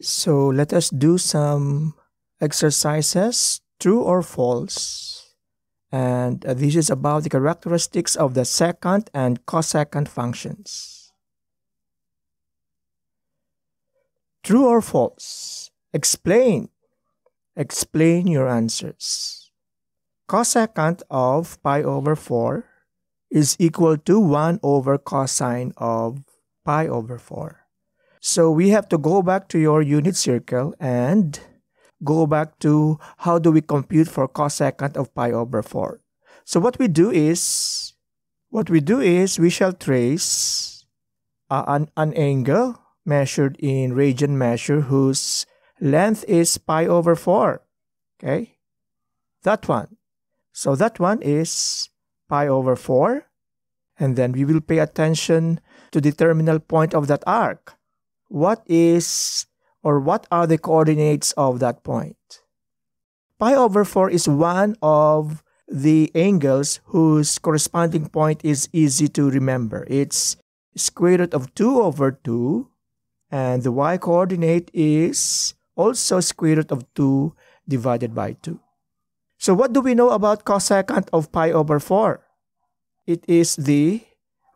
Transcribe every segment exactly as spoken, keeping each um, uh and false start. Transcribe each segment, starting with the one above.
So let us do some exercises, true or false. And uh, this is about the characteristics of the secant and cosecant functions. True or false? Explain. Explain your answers. Cosecant of pi over four is equal to one over cosine of pi over four. So we have to go back to your unit circle and go back to how do we compute for cosecant of pi over four. So what we do is, what we do is we shall trace uh, an, an angle measured in radian measure whose length is pi over four. Okay, that one. So that one is pi over four. And then we will pay attention to the terminal point of that arc. What is or what are the coordinates of that point? Pi over four is one of the angles whose corresponding point is easy to remember. It's square root of two over two, and the y coordinate is also square root of two divided by two. So what do we know about cosecant of pi over four? It is the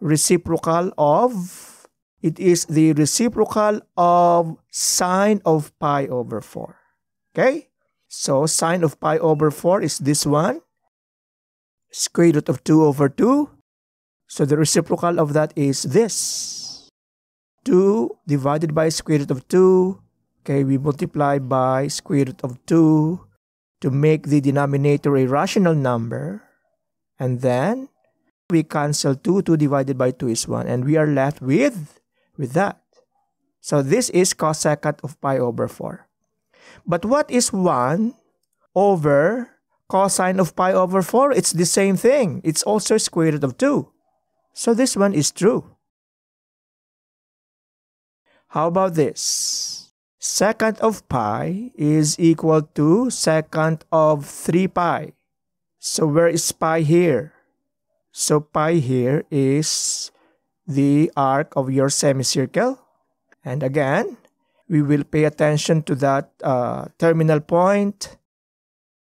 reciprocal of It is the reciprocal of sine of pi over four. Okay? So sine of pi over four is this one. Square root of two over two. So the reciprocal of that is this. two divided by square root of two. Okay, we multiply by square root of two to make the denominator a rational number. And then we cancel two. two divided by two is one. And we are left with... with that. So this is cosecant of pi over four. But what is one over cosine of pi over four? It's the same thing. It's also square root of two. So this one is true. How about this? Secant of pi is equal to secant of three pi. So where is pi here? So pi here is the arc of your semicircle, and again we will pay attention to that uh, terminal point.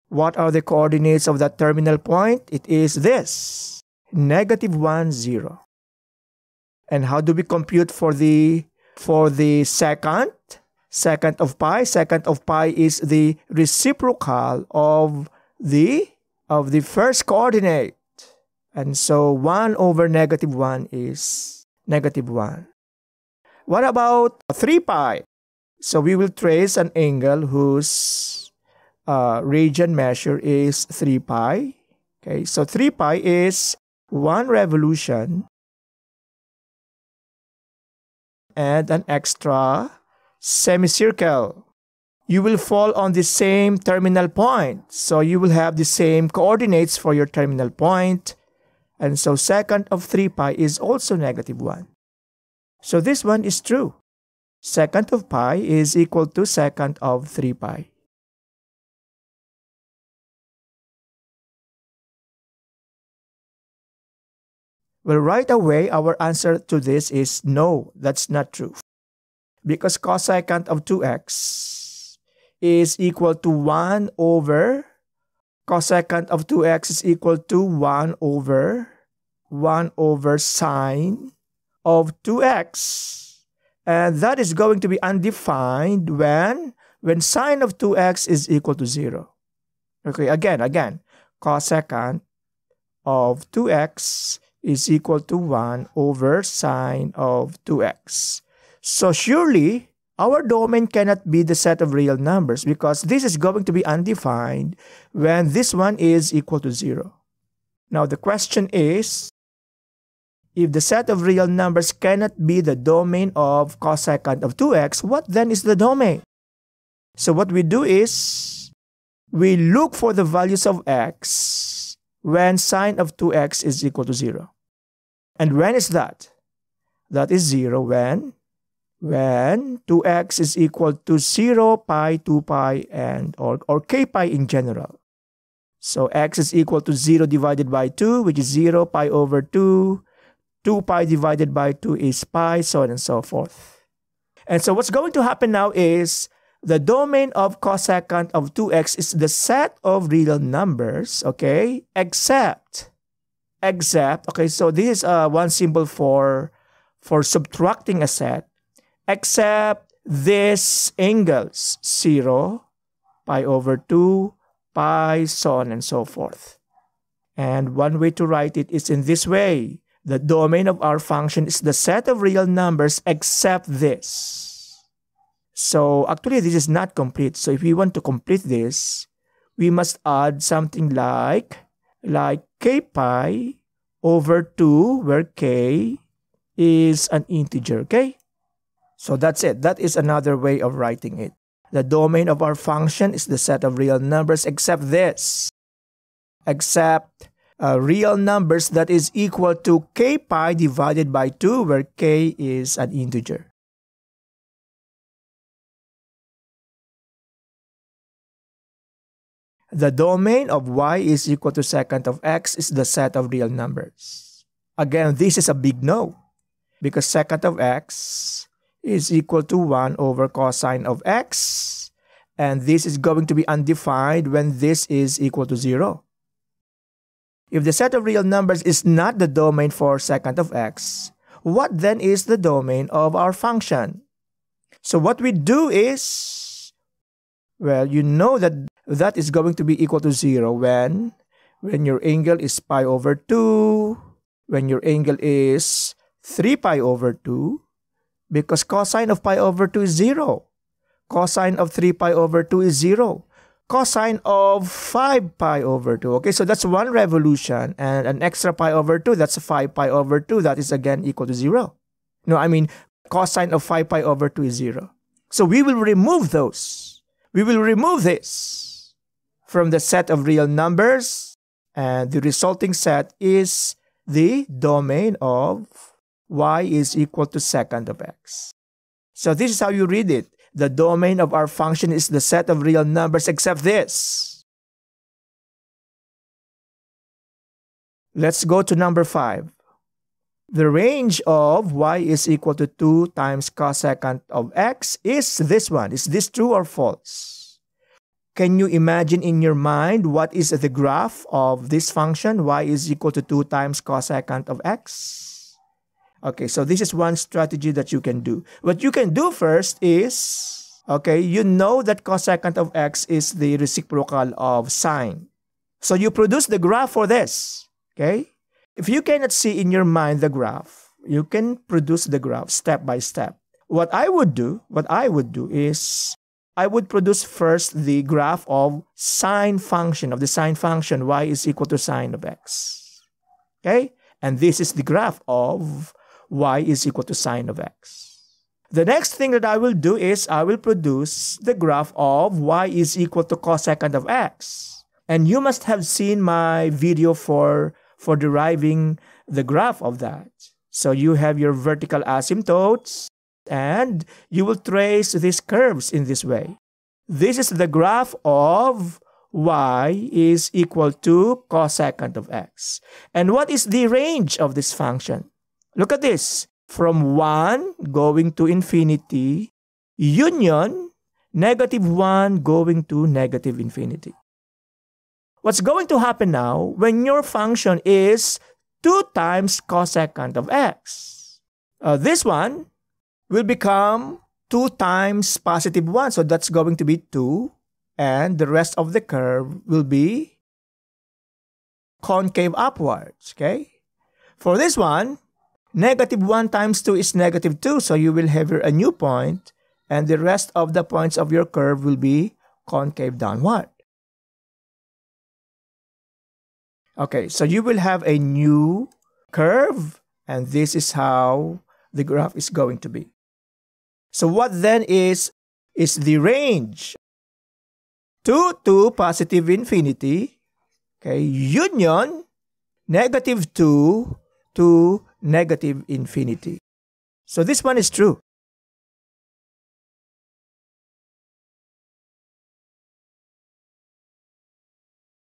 What are the coordinates of that terminal point? It is this, negative one zero. And how do we compute for the for the secant secant of pi? Secant of pi is the reciprocal of the of the first coordinate. And so one over negative one is negative one. What about three pi? So we will trace an angle whose uh, radian measure is three pi. Okay, so three pi is one revolution and an extra semicircle. You will fall on the same terminal point. So you will have the same coordinates for your terminal point. And so secant of three pi is also negative one. So this one is true. Secant of pi is equal to secant of three pi. Well, right away, our answer to this is no, that's not true. Because cosecant of two x is equal to one over... Cosecant of two x is equal to one over one over sine of two x, and that is going to be undefined when when sine of two x is equal to zero. Okay, again, again, cosecant of two x is equal to one over sine of two x. So surely our domain cannot be the set of real numbers because this is going to be undefined when this one is equal to zero. Now the question is, if the set of real numbers cannot be the domain of cosecant of two x, what then is the domain? So what we do is, we look for the values of x when sine of two x is equal to zero. And when is that? That is zero when... when two x is equal to zero, pi, two pi, and or, or k pi in general. So x is equal to zero divided by two, which is zero, pi over two. two pi divided by two is pi, so on and so forth. And so what's going to happen now is the domain of cosecant of two x is the set of real numbers, okay, except, except, okay, so this is uh, one symbol for, for subtracting a set, except these angles, zero, pi over two, pi, so on and so forth. And one way to write it is in this way. The domain of our function is the set of real numbers except this. So actually, this is not complete. So if we want to complete this, we must add something like, like k pi over two, where k is an integer, okay? So that's it. That is another way of writing it. The domain of our function is the set of real numbers except this. Except uh, real numbers that is equal to k pi divided by two, where k is an integer. The domain of y is equal to secant of x is the set of real numbers. Again, this is a big no, because secant of x is equal to one over cosine of x, and this is going to be undefined when this is equal to zero. If the set of real numbers is not the domain for secant of x, what then is the domain of our function? So what we do is, well, you know that that is going to be equal to zero when, when your angle is pi over two, when your angle is three pi over two, because cosine of pi over two is zero. Cosine of three pi over two is zero. Cosine of five pi over two. Okay, so that's one revolution, and an extra pi over two, that's five pi over two. That is again equal to zero. No, I mean cosine of five pi over two is zero. So we will remove those. We will remove this from the set of real numbers, and the resulting set is the domain of y is equal to secant of x. So this is how you read it. The domain of our function is the set of real numbers except this. Let's go to number five. The range of y is equal to two times cosecant of x is this one. Is this true or false? Can you imagine in your mind what is the graph of this function? Y is equal to two times cosecant of x. Okay, so this is one strategy that you can do. What you can do first is, okay, you know that cosecant of x is the reciprocal of sine. So you produce the graph for this, okay? If you cannot see in your mind the graph, you can produce the graph step by step. What I would do, what I would do is, I would produce first the graph of sine function, of the sine function, y is equal to sine of x, okay? And this is the graph of y is equal to sine of x. The next thing that I will do is I will produce the graph of y is equal to cosecant of x. And you must have seen my video for, for deriving the graph of that. So you have your vertical asymptotes, and you will trace these curves in this way. This is the graph of y is equal to cosecant of x. And what is the range of this function? Look at this. From one going to infinity, union, negative one going to negative infinity. What's going to happen now when your function is two times cosecant of x? Uh, this one will become two times positive one. So that's going to be two. And the rest of the curve will be concave upwards, okay? For this one, negative one times two is negative two, so you will have a new point, and the rest of the points of your curve will be concave downward. Okay, so you will have a new curve, and this is how the graph is going to be. So what then is, is the range? two to positive infinity, okay, union, negative two to negative infinity. So this one is true.